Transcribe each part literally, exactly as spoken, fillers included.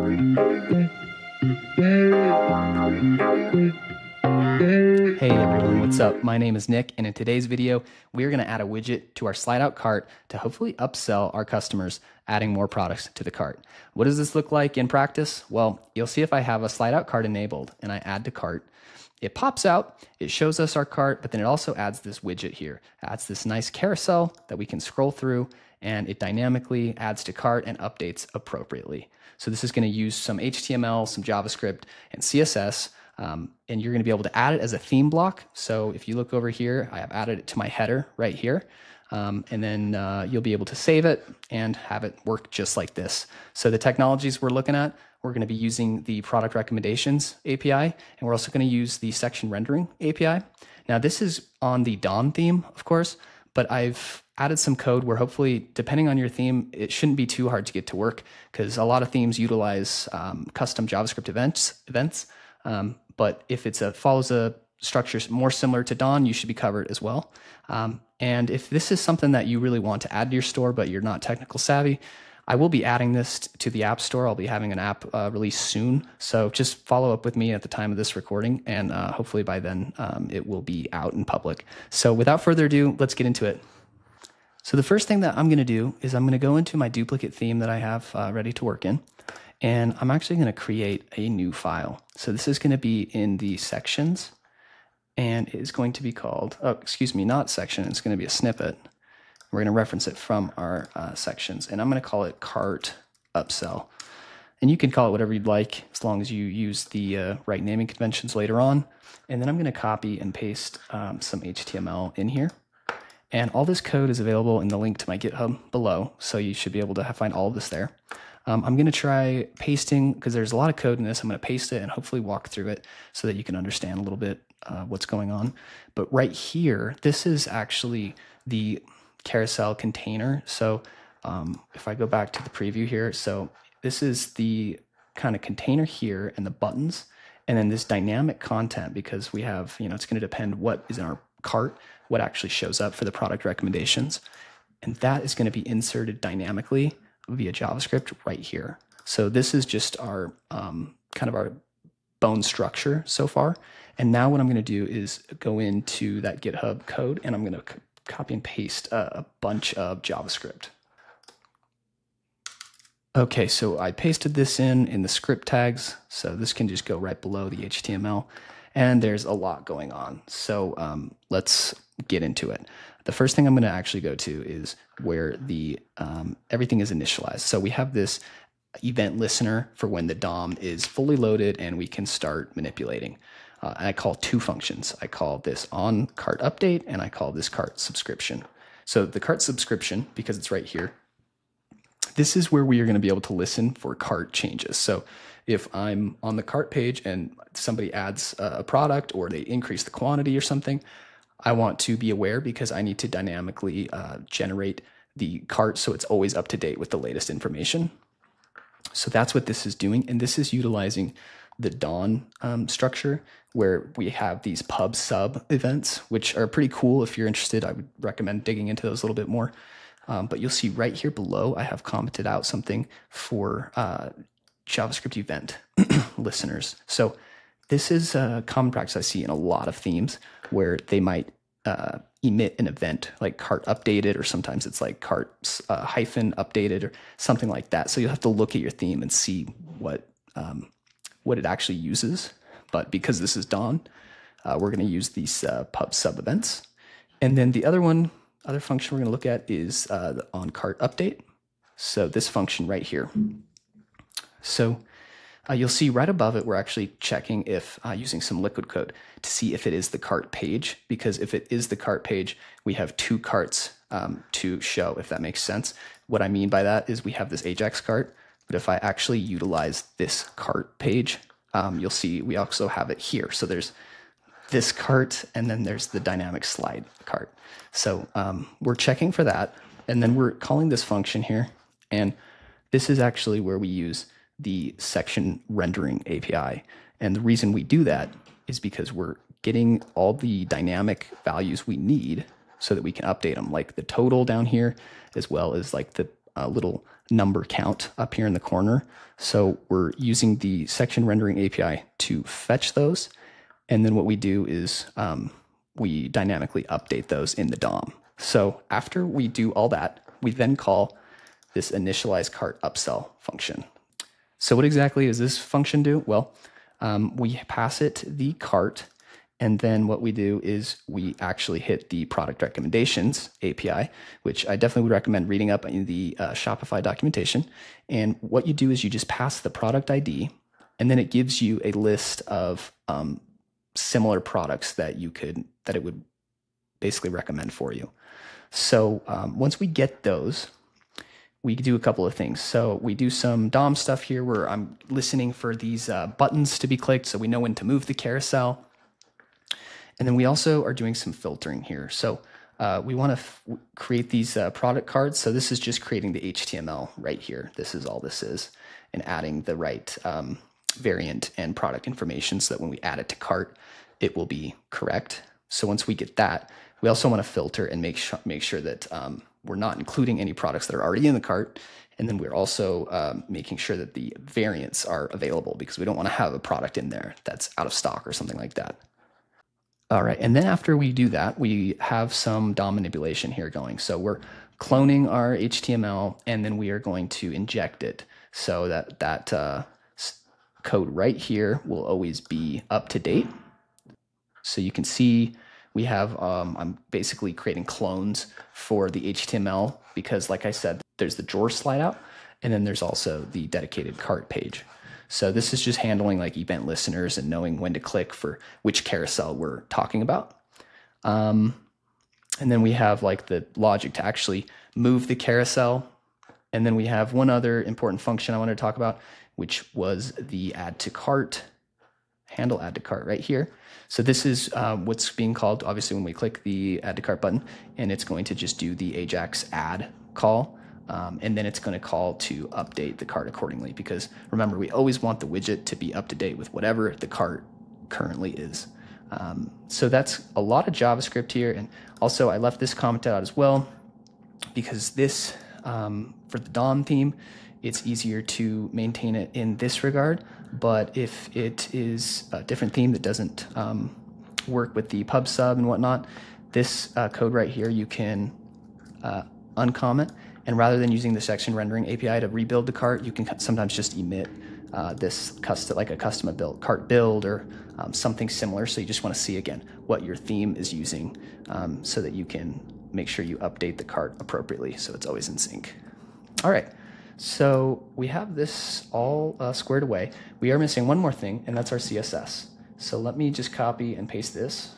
Hey everyone, what's up? My name is Nick, and in today's video, we're going to add a widget to our slide out cart to hopefully upsell our customers, adding more products to the cart. What does this look like in practice? Well, you'll see if I have a slide out cart enabled and I add to cart, it pops out, it shows us our cart, but then it also adds this widget here. It adds this nice carousel that we can scroll through, and it dynamically adds to cart and updates appropriately. So this is going to use some H T M L, some JavaScript, and C S S, um, and you're going to be able to add it as a theme block. So if you look over here, I have added it to my header right here, um, and then uh, you'll be able to save it and have it work just like this. So the technologies we're looking at, we're going to be using the product recommendations A P I, and we're also going to use the section rendering A P I. Now this is on the Dawn theme, of course, but I've added some code where hopefully, depending on your theme, it shouldn't be too hard to get to work, because a lot of themes utilize um, custom JavaScript events. events. Um, but if it follows a structure more similar to Dawn, you should be covered as well. Um, and if this is something that you really want to add to your store, but you're not technical savvy, I will be adding this to the App Store. I'll be having an app uh, release soon. So just follow up with me at the time of this recording, and uh, hopefully by then um, it will be out in public. So without further ado, let's get into it. So the first thing that I'm going to do is I'm going to go into my duplicate theme that I have uh, ready to work in, and I'm actually going to create a new file. So this is going to be in the sections, and it is going to be called, oh, excuse me, not section. It's going to be a snippet. We're going to reference it from our uh, sections, and I'm going to call it cart upsell. And you can call it whatever you'd like, as long as you use the uh, right naming conventions later on. And then I'm going to copy and paste um, some H T M L in here. And all this code is available in the link to my GitHub below, so you should be able to find all of this there. Um, I'm going to try pasting, because there's a lot of code in this. I'm going to paste it and hopefully walk through it so that you can understand a little bit uh, what's going on. But right here, this is actually the carousel container. So um, if I go back to the preview here, so this is the kind of container here and the buttons, and then this dynamic content, because we have, you know, it's going to depend what is in our cart, what actually shows up for the product recommendations. And that is going to be inserted dynamically via JavaScript right here. So this is just our um, kind of our bone structure so far. And now what I'm going to do is go into that GitHub code, and I'm going to copy and paste a bunch of JavaScript. Okay, so I pasted this in in the script tags, so this can just go right below the H T M L, and there's a lot going on. So um, let's get into it. The first thing I'm going to actually go to is where the um, everything is initialized. So we have this event listener for when the D O M is fully loaded and we can start manipulating. Uh, and I call two functions. I call this on cart update, and I call this cart subscription. So the cart subscription, because it's right here, this is where we are going to be able to listen for cart changes. So if I'm on the cart page and somebody adds a product or they increase the quantity or something, I want to be aware, because I need to dynamically uh, generate the cart so it's always up to date with the latest information. So that's what this is doing, and this is utilizing the Dawn um, structure, where we have these pub sub events, which are pretty cool. If you're interested, I would recommend digging into those a little bit more. Um, but you'll see right here below, I have commented out something for uh, JavaScript event listeners. So this is a common practice I see in a lot of themes, where they might uh, emit an event like cart updated, or sometimes it's like cart uh, hyphen updated or something like that. So you'll have to look at your theme and see what um, what it actually uses. But because this is Dawn, uh, we're going to use these uh, pub sub events. And then the other one, other function we're going to look at is uh, the on cart update. So this function right here. So uh, you'll see right above it, we're actually checking if uh, using some liquid code to see if it is the cart page, because if it is the cart page, we have two carts um, to show, if that makes sense. What I mean by that is we have this Ajax cart, but if I actually utilize this cart page, um, you'll see we also have it here. So there's this cart, and then there's the dynamic slide cart. So um, we're checking for that, and then we're calling this function here, and this is actually where we use the section rendering A P I. And the reason we do that is because we're getting all the dynamic values we need so that we can update them, like the total down here, as well as like the uh, little number count up here in the corner. So we're using the section rendering A P I to fetch those. And then what we do is um, we dynamically update those in the D O M. So after we do all that, we then call this initialize cart upsell function. So what exactly does this function do? Well, um, we pass it the cart, and then what we do is we actually hit the product recommendations A P I, which I definitely would recommend reading up in the uh, Shopify documentation. And what you do is you just pass the product I D, and then it gives you a list of um, similar products that you could, that it would basically recommend for you. So um, once we get those, we do a couple of things. So we do some D O M stuff here where I'm listening for these uh, buttons to be clicked so we know when to move the carousel. And then we also are doing some filtering here. So uh, we want to create these uh, product cards. So this is just creating the H T M L right here. This is all this is, and adding the right um, variant and product information so that when we add it to cart, it will be correct. So once we get that, we also want to filter and make sure make sure that um, we're not including any products that are already in the cart. And then we're also um, making sure that the variants are available, because we don't want to have a product in there that's out of stock or something like that. All right, and then after we do that, we have some D O M manipulation here going. So we're cloning our H T M L, and then we are going to inject it so that that uh, code right here will always be up to date. So you can see we have, um, I'm basically creating clones for the H T M L, because like I said, there's the drawer slide out, and then there's also the dedicated cart page. So this is just handling like event listeners and knowing when to click for which carousel we're talking about. Um, and then we have like the logic to actually move the carousel. And then we have one other important function I wanted to talk about, which was the add to cart, handle add to cart right here. So this is uh, what's being called, obviously, when we click the add to cart button, and it's going to just do the Ajax add call, um, and then it's going to call to update the cart accordingly, because remember, we always want the widget to be up to date with whatever the cart currently is. Um, so that's a lot of JavaScript here. And also I left this comment out as well, because this, um, for the D O M theme, it's easier to maintain it in this regard. But if it is a different theme that doesn't um, work with the pub sub and whatnot, this uh, code right here, you can uh, uncomment. And rather than using the section rendering A P I to rebuild the cart, you can sometimes just emit uh, this custom, like a custom built cart build or um, something similar. So you just want to see again what your theme is using, um, so that you can make sure you update the cart appropriately, so it's always in sync. All right. So we have this all uh, squared away. We are missing one more thing, and that's our C S S. So let me just copy and paste this.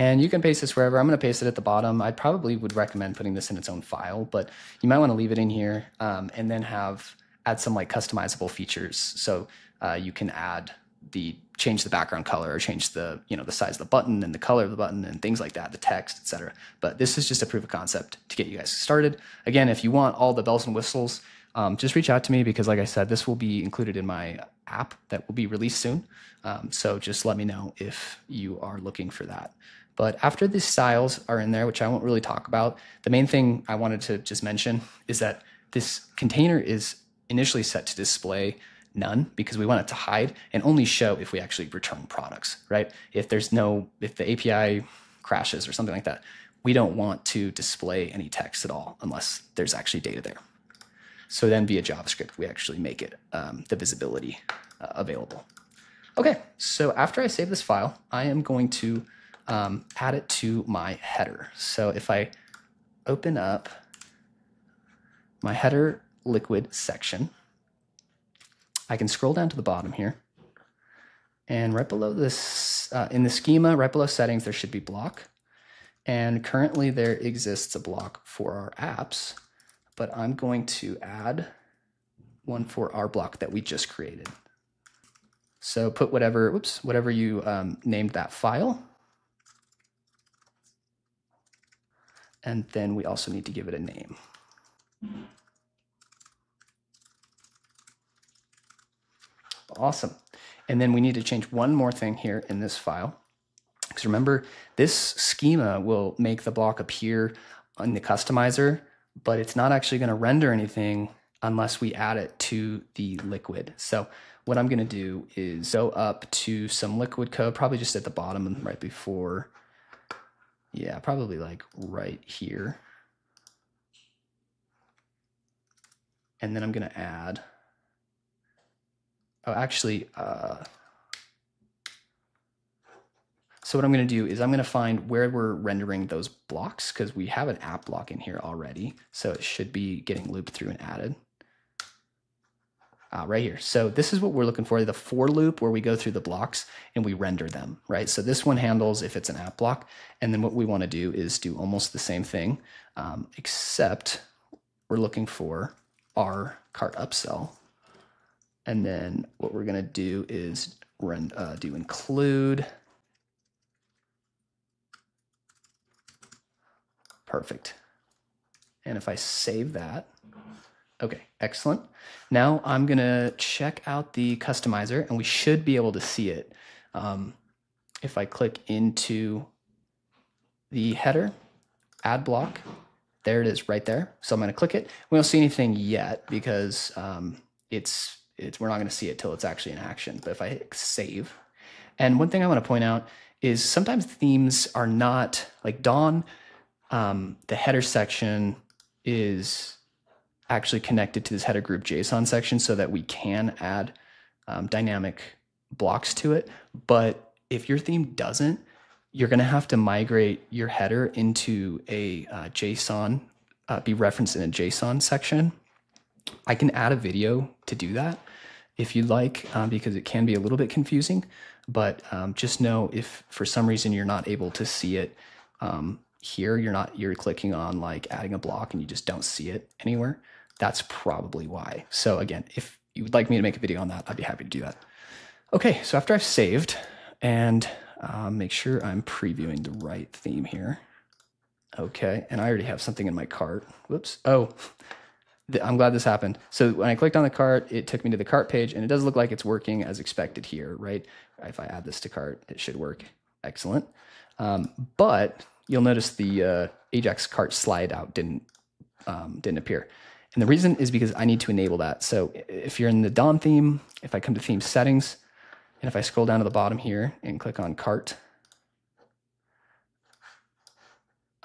And you can paste this wherever. I'm going to paste it at the bottom. I probably would recommend putting this in its own file, but you might want to leave it in here, um, and then have add some like customizable features. So uh, you can add the change the background color, or change the you know the size of the button and the color of the button and things like that, the text, et cetera. But this is just a proof of concept to get you guys started. Again, if you want all the bells and whistles, Um, just reach out to me, because like I said, this will be included in my app that will be released soon. Um, so just let me know if you are looking for that. But after the styles are in there, which I won't really talk about, the main thing I wanted to just mention is that this container is initially set to display none, because we want it to hide and only show if we actually return products, right? If there's no, if the A P I crashes or something like that, we don't want to display any text at all unless there's actually data there. So then via JavaScript, we actually make it um, the visibility uh, available. Okay, so after I save this file, I am going to um, add it to my header. So if I open up my header liquid section, I can scroll down to the bottom here. And right below this, uh, in the schema, right below settings, there should be block. And currently there exists a block for our apps, but I'm going to add one for our block that we just created. So put whatever, whoops, whatever you um, named that file. And then we also need to give it a name. Awesome. And then we need to change one more thing here in this file, because remember, this schema will make the block appear in the customizer, but it's not actually going to render anything unless we add it to the liquid. So what I'm going to do is go up to some liquid code, probably just at the bottom and right before. Yeah, probably like right here. And then I'm going to add. Oh, actually. Uh, So what I'm going to do is I'm going to find where we're rendering those blocks, because we have an app block in here already. So it should be getting looped through and added uh, right here. So this is what we're looking for, the for loop where we go through the blocks and we render them, right? So this one handles if it's an app block. And then what we want to do is do almost the same thing, um, except we're looking for our cart upsell. And then what we're going to do is run, uh, do include. Perfect. And if I save that, okay, excellent. Now I'm going to check out the customizer, and we should be able to see it. Um, if I click into the header, add block, there it is right there. So I'm going to click it. We don't see anything yet because um, it's, it's, we're not going to see it till it's actually in action. But if I hit save, and one thing I want to point out is sometimes themes are not like Dawn. Um, the header section is actually connected to this header group JSON section so that we can add um, dynamic blocks to it. But if your theme doesn't, you're going to have to migrate your header into a uh, JSON, uh, be referenced in a JSON section. I can add a video to do that if you'd like, um, because it can be a little bit confusing. But um, just know if for some reason you're not able to see it, um, here you're not you're clicking on like adding a block and you just don't see it anywhere, that's probably why. So again, if you would like me to make a video on that, I'd be happy to do that. Okay, so after I've saved and uh, make sure I'm previewing the right theme here. Okay, and I already have something in my cart. Whoops. Oh, I'm glad this happened. So when I clicked on the cart, it took me to the cart page, and it does look like it's working as expected here, right? If I add this to cart, it should work. Excellent. Um, but you'll notice the uh, Ajax cart slide out didn't um, didn't appear. And the reason is because I need to enable that. So if you're in the Dawn theme, if I come to theme settings, and if I scroll down to the bottom here and click on cart,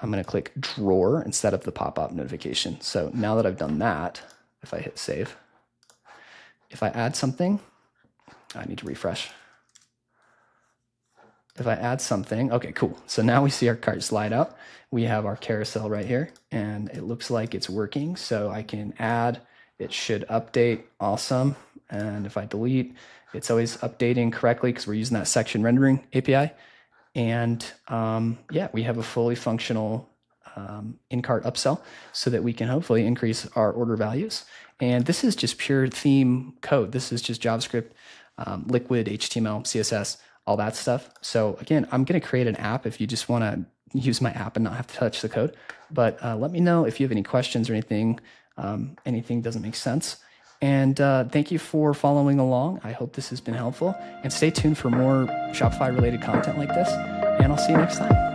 I'm going to click drawer instead of the pop-up notification. So now that I've done that, if I hit save, if I add something, I need to refresh. If I add something, okay, cool. So now we see our cart slide out. We have our carousel right here, and it looks like it's working. So I can add, it should update, awesome. And if I delete, it's always updating correctly because we're using that section rendering A P I. And um, yeah, we have a fully functional um, in-cart upsell so that we can hopefully increase our order values. And this is just pure theme code. This is just JavaScript, um, liquid, H T M L, C S S, all that stuff. So again, I'm going to create an app if you just want to use my app and not have to touch the code. But uh, let me know if you have any questions or anything, um, anything doesn't make sense. And uh, thank you for following along. I hope this has been helpful. And stay tuned for more Shopify related content like this. And I'll see you next time.